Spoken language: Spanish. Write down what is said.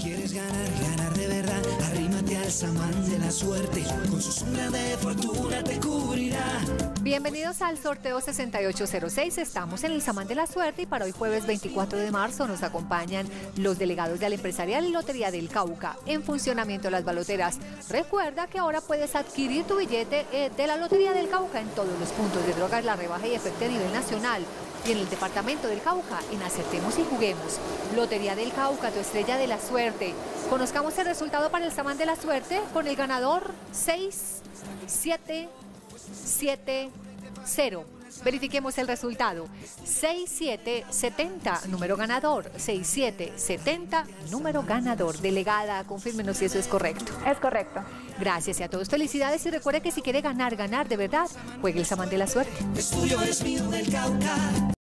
quieres ganar, ganar de verdad, arrímate al Samán de la Suerte, con su sombra de fortuna te cubrirá. Bienvenidos al sorteo 6806, estamos en el Samán de la Suerte y para hoy jueves 24 de marzo nos acompañan los delegados de la empresarial y Lotería del Cauca, en funcionamiento las baloteras. Recuerda que ahora puedes adquirir tu billete de la Lotería del Cauca en todos los puntos de drogas, la rebaja y efecto a nivel nacional. Y en el departamento del Cauca, en Acertemos y Juguemos. Lotería del Cauca, tu estrella de la suerte. Conozcamos el resultado para el Samán de la Suerte con el ganador 6770. Verifiquemos el resultado. 6770, número ganador. 6770, número ganador. Delegada, confírmenos si eso es correcto. Es correcto. Gracias y a todos felicidades y recuerde que si quiere ganar, ganar de verdad, juegue el Samán de la Suerte.